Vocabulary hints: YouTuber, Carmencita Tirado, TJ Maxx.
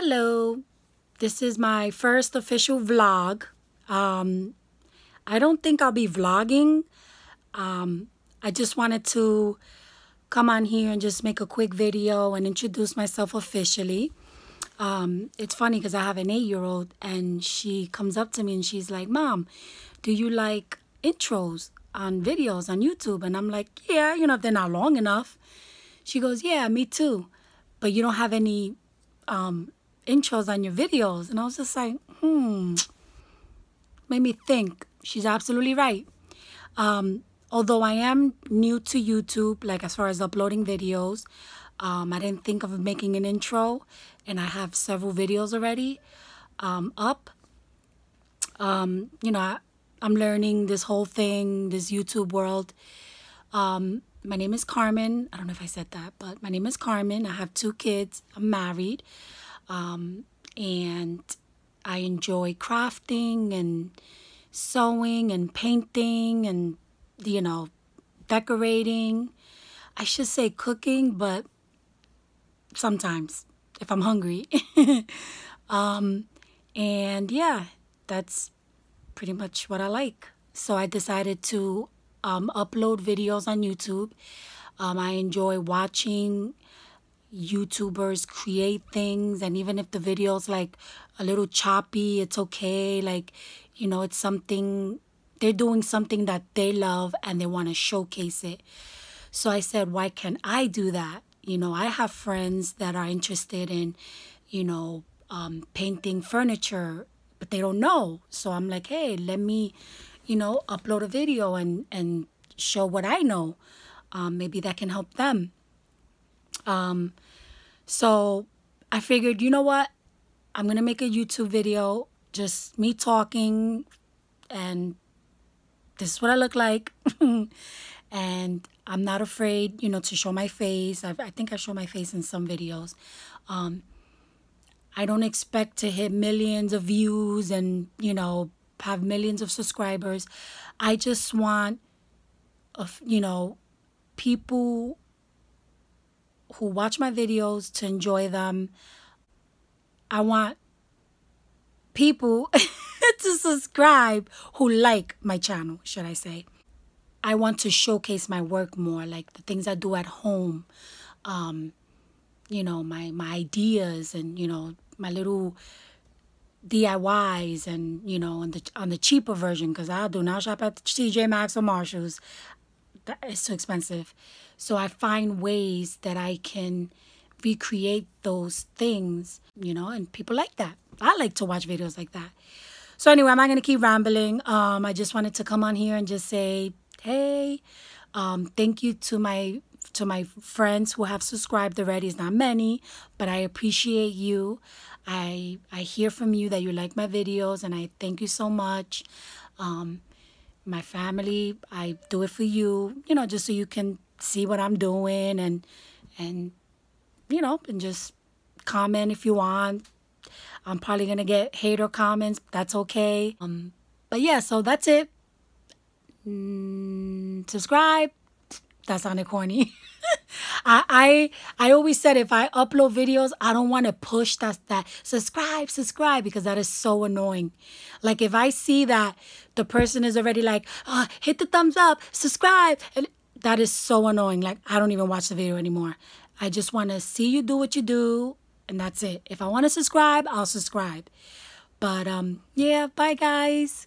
Hello, this is my first official vlog. I don't think I'll be vlogging. I just wanted to come on here and just make a quick video and introduce myself officially. It's funny because I have an 8-year-old and she comes up to me and she's like, Mom, do you like intros on videos on YouTube? And I'm like, yeah, you know, if they're not long enough. She goes, yeah, me too. But you don't have any intros on your videos. And I was just like, made me think. She's absolutely right. Although I am new to YouTube, like as far as uploading videos, I didn't think of making an intro, and I have several videos already up. You know, I'm learning this whole thing, this YouTube world. My name is Carmen. I don't know if I said that, but my name is Carmen. I have 2 kids. I'm married. And I enjoy crafting and sewing and painting and, you know, decorating. I should say cooking, but sometimes if I'm hungry. And yeah, that's pretty much what I like. So I decided to upload videos on YouTube. I enjoy watching YouTubers create things, and even if the video's like a little choppy, it's okay. Like, you know, it's something, they're doing something that they love and they want to showcase it. So I said, why can't I do that? You know, I have friends that are interested in, you know, painting furniture, but they don't know. So I'm like, hey, let me, you know, upload a video and show what I know. Maybe that can help them. So I figured, you know what? I'm going to make a YouTube video, just me talking, and this is what I look like. And I'm not afraid, you know, to show my face. I think I show my face in some videos. I don't expect to hit millions of views and, you know, have millions of subscribers. I just want, you know, people who watch my videos to enjoy them. I want people to subscribe who like my channel, should I say. I want to showcase my work more, like the things I do at home. You know, my ideas and, you know, my little DIYs and, you know, on the cheaper version, because I do not shop at TJ Maxx or Marshalls. That is too expensive. So I find ways that I can recreate those things, you know, and people like that. I like to watch videos like that. So anyway, I'm not going to keep rambling. I just wanted to come on here and just say, hey, thank you to my friends who have subscribed already. It's not many, but I appreciate you. I hear from you that you like my videos, and I thank you so much. My family, I do it for you, you know, just so you can see what I'm doing and you know, and just comment if you want. I'm probably going to get hater comments. That's okay. But yeah, so that's it. Subscribe. That sounded corny. I always said if I upload videos, I don't want to push that subscribe, because that is so annoying. Like if I see that the person is already like, oh, hit the thumbs up, subscribe, and that is so annoying. Like I don't even watch the video anymore. I just want to see you do what you do, and that's it. If I want to subscribe, I'll subscribe. But yeah, bye guys.